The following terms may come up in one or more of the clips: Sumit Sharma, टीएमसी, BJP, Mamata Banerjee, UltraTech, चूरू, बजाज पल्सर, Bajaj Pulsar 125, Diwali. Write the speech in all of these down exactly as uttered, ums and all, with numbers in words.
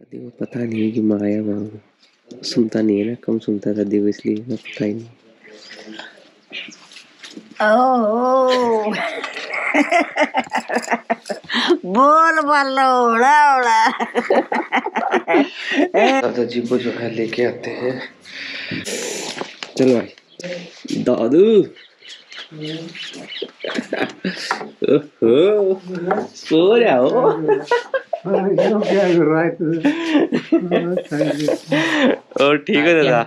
देखो पता नहीं है कि मैं आया वहाँ, सुनता नहीं है ना, कम सुनता था देखो, इसलिए ना पता ही नहीं। ओह बोल वाला उड़ा उड़ा। दादाजी को जो है लेके आते हैं। चलो भाई दादू। ओहो सो रहा हो। और ठीक है दादा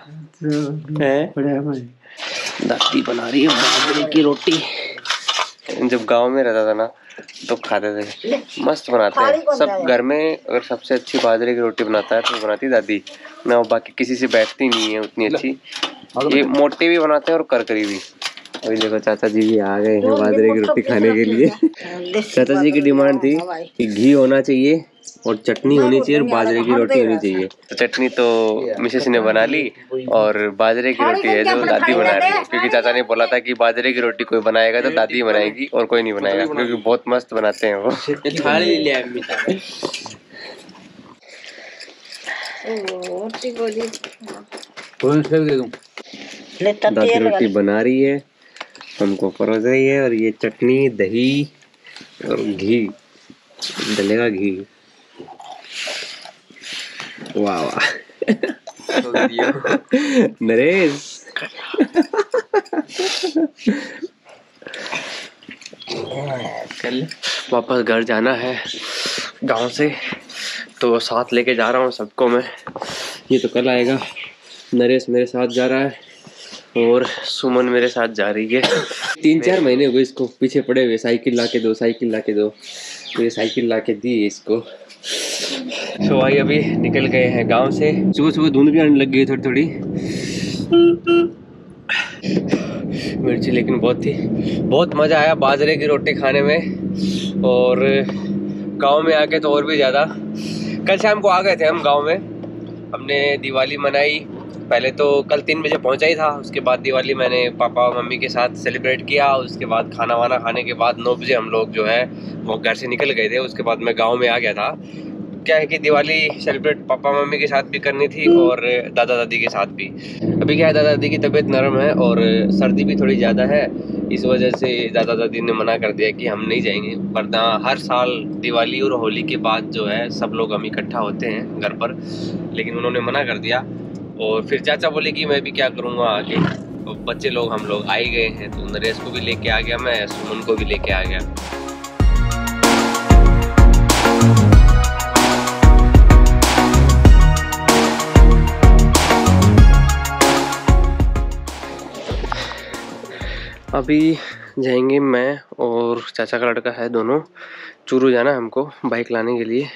है? दादी बना रही है बाजरे की रोटी। जब गांव में रहता था ना तो खाते थे, मस्त बनाते हैं सब घर में। अगर सबसे अच्छी बाजरे की रोटी बनाता है तो बनाती दादी ना, वो बाकी किसी से बैठती नहीं है उतनी अच्छी। ये मोटे भी बनाते हैं और करकरी भी। अभी देखो चाचा जी भी आ गए हैं बाजरे की रोटी खाने के लिए। चाचा जी की डिमांड थी कि घी होना चाहिए और चटनी होनी चाहिए और बाजरे की रोटी होनी चाहिए। तो चटनी तो मिसेस ने बना ली और बाजरे की रोटी है जो दादी बना रही है, क्योंकि चाचा ने बोला था कि बाजरे की रोटी कोई बनाएगा तो दादी बनाएगी और कोई नहीं बनाएगा, क्योंकि बहुत मस्त बनाते हैं वो। दादी रोटी बना रही है, हमको परोस रही है, और ये चटनी, दही और घी डलेगा, घी। वाह वाह नरेश कल वापस घर जाना है गांव से, तो साथ लेके जा रहा हूँ सबको मैं। ये तो कल आएगा। नरेश मेरे साथ जा रहा है और सुमन मेरे साथ जा रही है। तीन चार महीने हो गए इसको पीछे पड़े हुए, साइकिल ला के दो, साइकिल ला के दो। तो ये साइकिल ला के दी इसको। तो भाई अभी निकल गए हैं गांव से। सुबह सुबह धुंध भी आने लग गई थोड़ी थोड़ी। मिर्ची लेकिन बहुत थी। बहुत मज़ा आया बाजरे की रोटी खाने में, और गांव में आके तो और भी ज़्यादा। कल शाम को आ गए थे हम गांव में, हमने दिवाली मनाई। पहले तो कल तीन बजे पहुंचा ही था, उसके बाद दिवाली मैंने पापा और मम्मी के साथ सेलिब्रेट किया। उसके बाद खाना वाना खाने के बाद नौ बजे हम लोग जो है वो घर से निकल गए थे। उसके बाद मैं गांव में आ गया था। क्या है कि दिवाली सेलिब्रेट पापा मम्मी के साथ भी करनी थी और दादा दादी के साथ भी। अभी क्या है, दादा दादी की तबीयत नरम है और सर्दी भी थोड़ी ज़्यादा है, इस वजह से दादा दादी ने मना कर दिया कि हम नहीं जाएंगे। वरना हर साल दिवाली और होली के बाद जो है सब लोग हम इकट्ठा होते हैं घर पर, लेकिन उन्होंने मना कर दिया। और फिर चाचा बोले कि मैं भी क्या करूँगा आगे, तो बच्चे लोग हम लोग आ ही गए हैं। तो नरेश को भी लेके आ गया मैं, सुमन को भी लेके आ गया। अभी जाएंगे मैं और चाचा का लड़का है, दोनों चूरू जाना हमको बाइक लाने के लिए।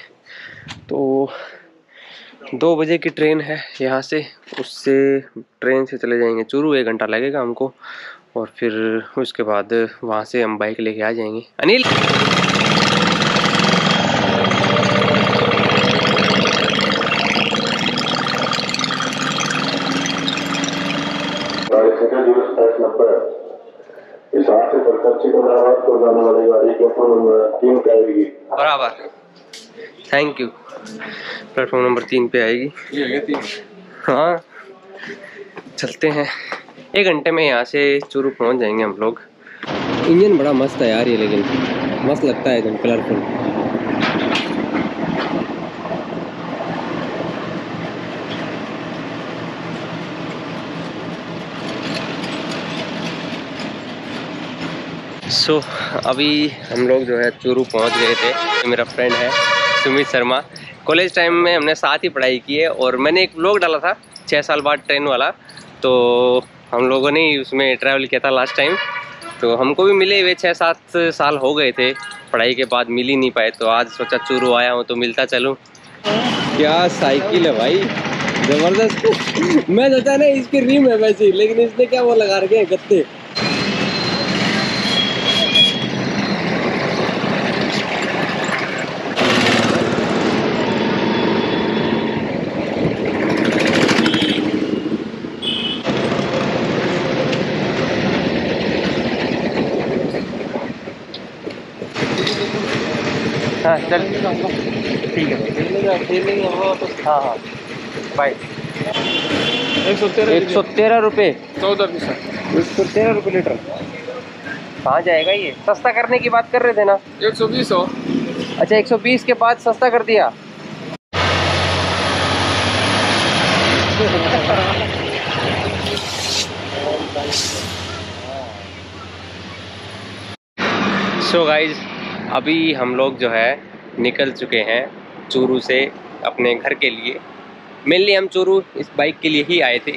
तो दो बजे की ट्रेन है यहाँ से, उससे ट्रेन से चले जाएंगे चूरू, एक घंटा लगेगा हमको। और फिर उसके बाद वहाँ से हम बाइक लेके आ जाएंगे। अनिल बराबर, थैंक यू। प्लेटफॉर्म नंबर तीन पे आएगी ये। हाँ चलते हैं, एक घंटे में यहाँ से चूरू पहुँच जाएंगे हम लोग। इंजन बड़ा मस्त है यार ये, लेकिन मस्त लगता है एकदम कलरफुल। सो so, अभी हम लोग जो है चूरू पहुँच गए थे। मेरा फ्रेंड है सुमित शर्मा, कॉलेज टाइम में हमने साथ ही पढ़ाई की है। और मैंने एक व्लॉग डाला था छः साल बाद ट्रेन वाला, तो हम लोगों ने उसमें ट्रैवल किया था लास्ट टाइम। तो हमको भी मिले हुए छः सात साल हो गए थे, पढ़ाई के बाद मिल ही नहीं पाए। तो आज सोचा चूरू आया हूँ तो मिलता चलूँ। क्या साइकिल है भाई, ज़बरदस्त। मैं सोचा ना इसकी रिम है वैसी, लेकिन इसने क्या वो लगा रखे गत्ते। हाँ चल। ठीक है। हाँ हाँ बाईस एक सौ तेरह एक सौ तेरह रुपये चौदह पैसा एक सौ तेरह रुपये लीटर कहाँ जाएगा ये? सस्ता करने की बात कर रहे थे ना, एक सौ बीस हो। अच्छा एक सौ बीस के बाद सस्ता कर दिया। सो गाइज अभी हम लोग जो है निकल चुके हैं चूरू से अपने घर के लिए। मेनली हम चूरू इस बाइक के लिए ही आए थे।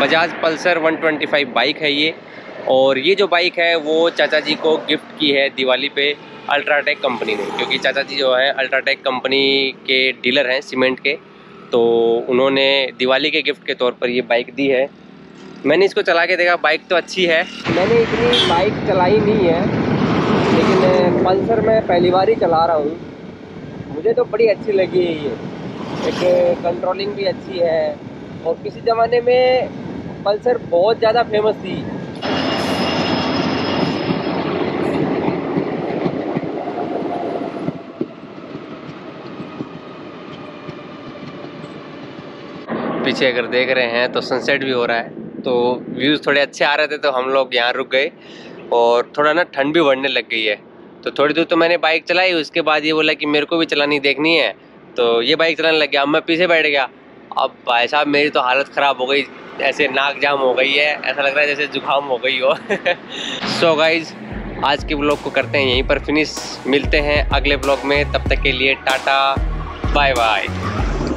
बजाज पल्सर एक सौ पच्चीस बाइक है ये, और ये जो बाइक है वो चाचा जी को गिफ्ट की है दिवाली पे अल्ट्राटेक कंपनी ने, क्योंकि चाचा जी जो है अल्ट्राटेक कंपनी के डीलर हैं सीमेंट के, तो उन्होंने दिवाली के गिफ्ट के तौर पर ये बाइक दी है। मैंने इसको चला के देखा, बाइक तो अच्छी है। मैंने इतनी बाइक चलाई नहीं है, लेकिन पल्सर में पहली बार ही चला रहा हूँ। मुझे तो बड़ी अच्छी लगी है ये, एक कंट्रोलिंग भी अच्छी है। और किसी ज़माने में पल्सर बहुत ज़्यादा फेमस थी। पीछे अगर देख रहे हैं तो सनसेट भी हो रहा है, तो व्यूज़ थोड़े अच्छे आ रहे थे, तो हम लोग यहाँ रुक गए। और थोड़ा ना ठंड भी बढ़ने लग गई है, तो थोड़ी दूर तो मैंने बाइक चलाई, उसके बाद ये बोला कि मेरे को भी चलानी देखनी है, तो ये बाइक चलाने लग गया। अब मैं पीछे बैठ गया। अब भाई साहब मेरी तो हालत ख़राब हो गई, ऐसे नाक जाम हो गई है, ऐसा लग रहा है जैसे जुकाम हो गई हो। सो गाइज आज के ब्लॉग को करते हैं यहीं पर फिनिश। मिलते हैं अगले ब्लॉग में, तब तक के लिए टाटा बाय बाय।